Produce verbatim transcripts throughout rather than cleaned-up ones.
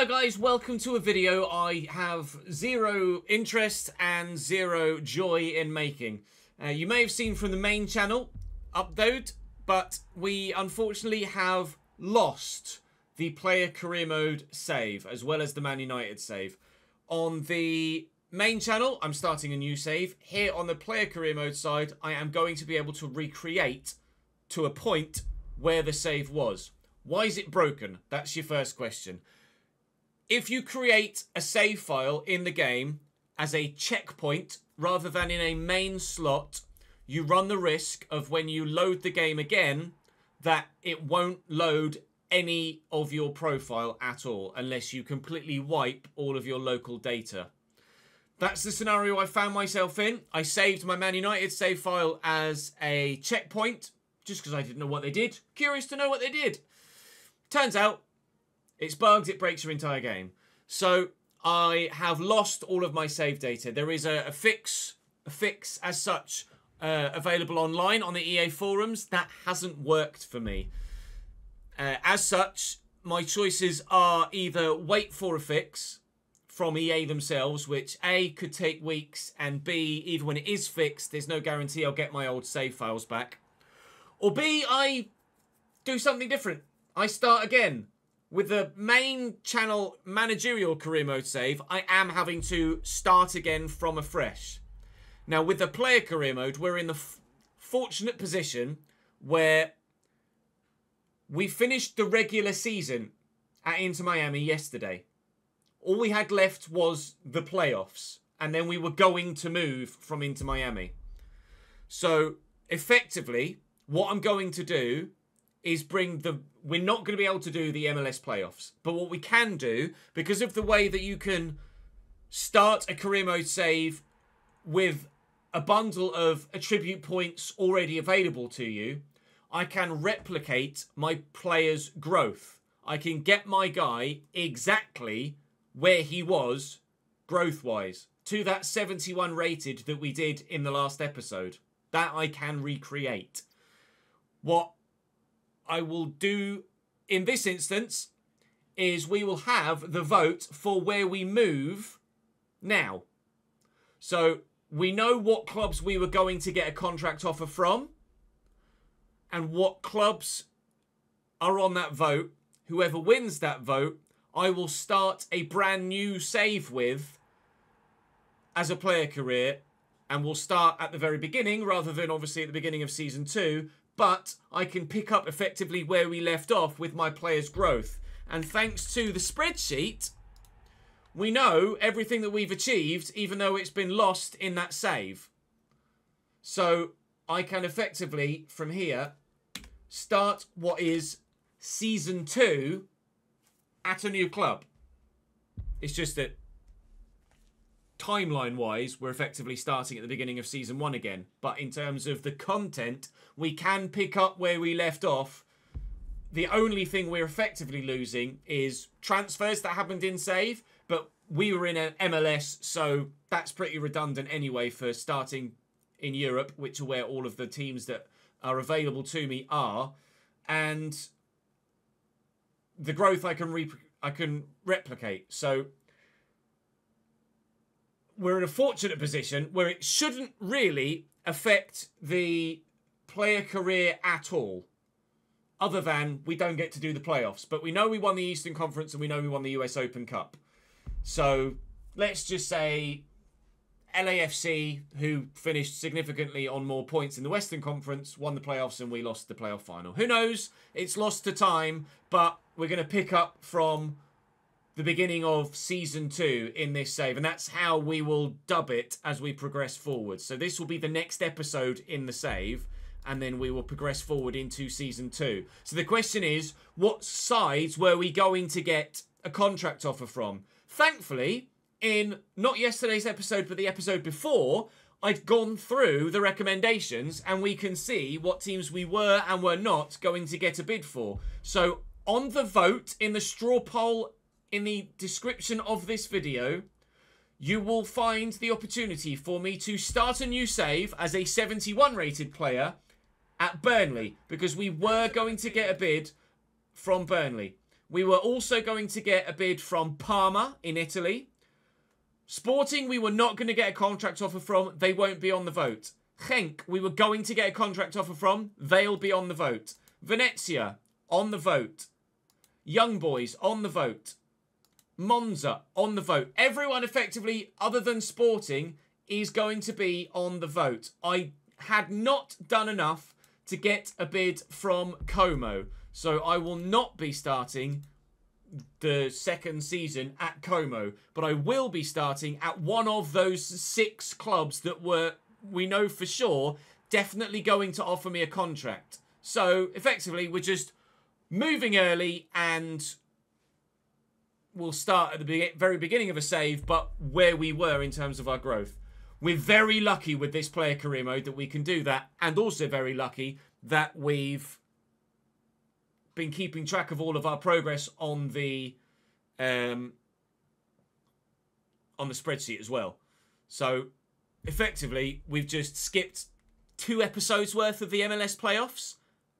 Hello guys, welcome to a video I have zero interest and zero joy in making. Uh, you may have seen from the main channel upload, but we unfortunately have lost the player career mode save, as well as the Man United save. On the main channel, I'm starting a new save. Here on the player career mode side, I am going to be able to recreate to a point where the save was. Why is it broken? That's your first question. If you create a save file in the game as a checkpoint rather than in a main slot, you run the risk of when you load the game again that it won't load any of your profile at all unless you completely wipe all of your local data. That's the scenario I found myself in. I saved my Man United save file as a checkpoint just because I didn't know what they did. Curious to know what they did. Turns out, it's bugged, it breaks your entire game. So I have lost all of my save data. There is a, a fix, a fix as such, uh, available online on the E A forums. That hasn't worked for me. Uh, as such, my choices are either wait for a fix from E A themselves, which A, could take weeks, and B, even when it is fixed, there's no guarantee I'll get my old save files back. Or B, I do something different. I start again. With the main channel managerial career mode save, I am having to start again from afresh. Now, with the player career mode, we're in the f fortunate position where we finished the regular season at Inter Miami yesterday. All we had left was the playoffs, and then we were going to move from Inter Miami. So, effectively, what I'm going to do is bring the... We're not going to be able to do the M L S playoffs. But what we can do, because of the way that you can start a career mode save with a bundle of attribute points already available to you, I can replicate my player's growth. I can get my guy exactly where he was growth-wise, to that seventy-one rated that we did in the last episode. That I can recreate. What I will do in this instance is we will have the vote for where we move now. So we know what clubs we were going to get a contract offer from and what clubs are on that vote. Whoever wins that vote, I will start a brand new save with as a player career, and we'll start at the very beginning rather than obviously at the beginning of season two. But I can pick up effectively where we left off with my player's growth. And thanks to the spreadsheet, we know everything that we've achieved, even though it's been lost in that save. So I can effectively, from here, start what is season two at a new club. It's just that timeline-wise, we're effectively starting at the beginning of Season one again. But in terms of the content, we can pick up where we left off. The only thing we're effectively losing is transfers that happened in save, but we were in an M L S, so that's pretty redundant anyway for starting in Europe, which are where all of the teams that are available to me are. And the growth I can, re I can replicate. So we're in a fortunate position where it shouldn't really affect the player career at all. Other than we don't get to do the playoffs. But we know we won the Eastern Conference and we know we won the U S Open Cup. So let's just say L A F C, who finished significantly on more points in the Western Conference, won the playoffs and we lost the playoff final. Who knows? It's lost to time, but we're going to pick up from the beginning of season two in this save, and that's how we will dub it as we progress forward. So this will be the next episode in the save, and then we will progress forward into season two. So the question is, what sides were we going to get a contract offer from? Thankfully, in not yesterday's episode, but the episode before, I'd gone through the recommendations, and we can see what teams we were and were not going to get a bid for. So on the vote in the straw poll in the description of this video, you will find the opportunity for me to start a new save as a seventy-one rated player at Burnley, because we were going to get a bid from Burnley. We were also going to get a bid from Parma in Italy. Sporting, we were not going to get a contract offer from. They won't be on the vote. Genk, we were going to get a contract offer from. They'll be on the vote. Venezia, on the vote. Young Boys, on the vote. Monza, on the vote. Everyone, effectively, other than Sporting, is going to be on the vote. I had not done enough to get a bid from Como, so I will not be starting the second season at Como, but I will be starting at one of those six clubs that were, we know for sure, definitely going to offer me a contract. So, effectively, we're just moving early and we'll start at the be very beginning of a save, but where we were in terms of our growth. We're very lucky with this player career mode that we can do that, and also very lucky that we've been keeping track of all of our progress on the um, on the spreadsheet as well. So, effectively, we've just skipped two episodes worth of the M L S playoffs,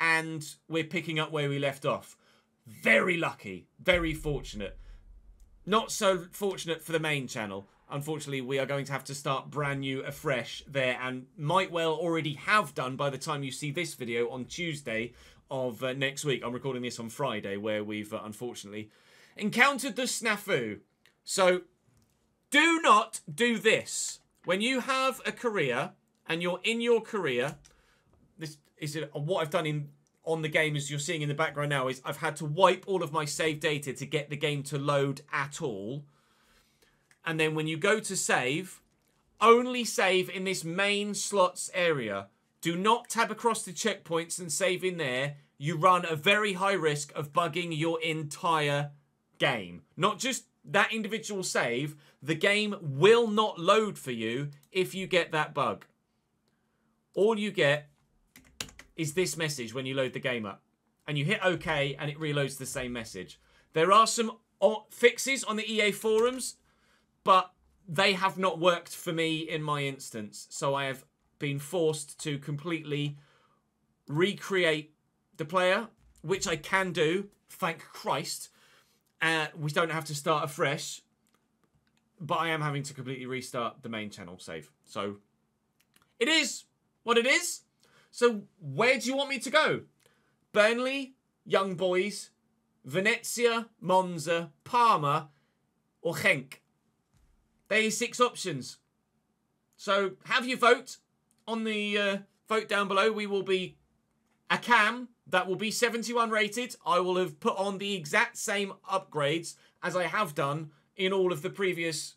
and we're picking up where we left off. Very lucky, very fortunate. Not so fortunate for the main channel. Unfortunately, we are going to have to start brand new afresh there, and might well already have done by the time you see this video on Tuesday of uh, next week. I'm recording this on Friday, where we've uh, unfortunately encountered the snafu. So do not do this. When you have a career and you're in your career, this is what I've done in on the game, as you're seeing in the background now, is I've had to wipe all of my save data to get the game to load at all. And then when you go to save, only save in this main slots area. Do not tab across the checkpoints and save in there. You run a very high risk of bugging your entire game. Not just that individual save. The game will not load for you if you get that bug. All you get is this message when you load the game up. And you hit OK and it reloads the same message. There are some fixes on the E A forums, but they have not worked for me in my instance. So I have been forced to completely recreate the player, which I can do, thank Christ. Uh, we don't have to start afresh. But I am having to completely restart the main channel save. So it is what it is. So where do you want me to go? Burnley, Young Boys, Venezia, Monza, Parma, or Genk? There are six options. So have your vote on the uh, vote down below. We will be a cam that will be seventy-one rated. I will have put on the exact same upgrades as I have done in all of the previous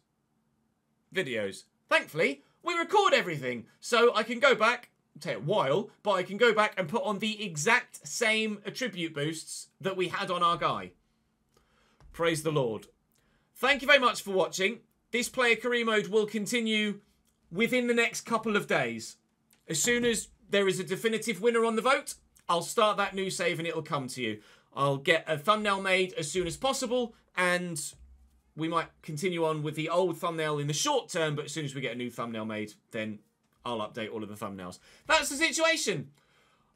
videos. Thankfully, we record everything. So I can go back, take a while, but I can go back and put on the exact same attribute boosts that we had on our guy. Praise the Lord. Thank you very much for watching. This player career mode will continue within the next couple of days. As soon as there is a definitive winner on the vote, I'll start that new save and it'll come to you. I'll get a thumbnail made as soon as possible, and we might continue on with the old thumbnail in the short term, but as soon as we get a new thumbnail made, then I'll update all of the thumbnails. That's the situation.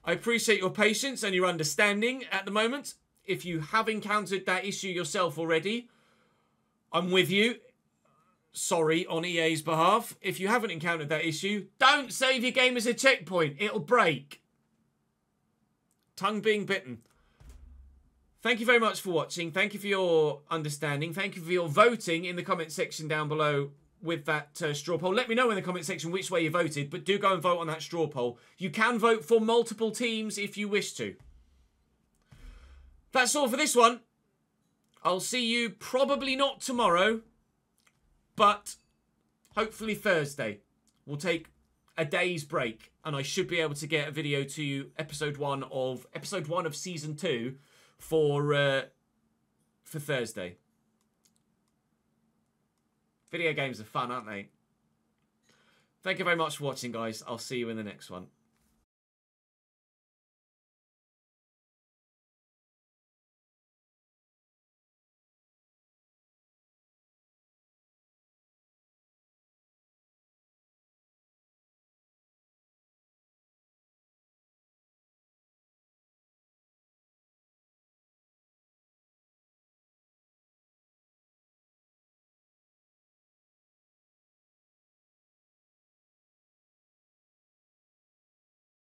I appreciate your patience and your understanding at the moment. If you have encountered that issue yourself already, I'm with you. Sorry on E A's behalf. If you haven't encountered that issue, don't save your game as a checkpoint. It'll break. Tongue being bitten. Thank you very much for watching. Thank you for your understanding. Thank you for your voting in the comment section down below with that uh, straw poll. Let me know in the comment section which way you voted, but do go and vote on that straw poll. You can vote for multiple teams if you wish to. That's all for this one. I'll see you probably not tomorrow, but hopefully Thursday. We'll take a day's break and I should be able to get a video to you, episode one of episode one of season two for uh, for Thursday. Video games are fun, aren't they? Thank you very much for watching, guys. I'll see you in the next one.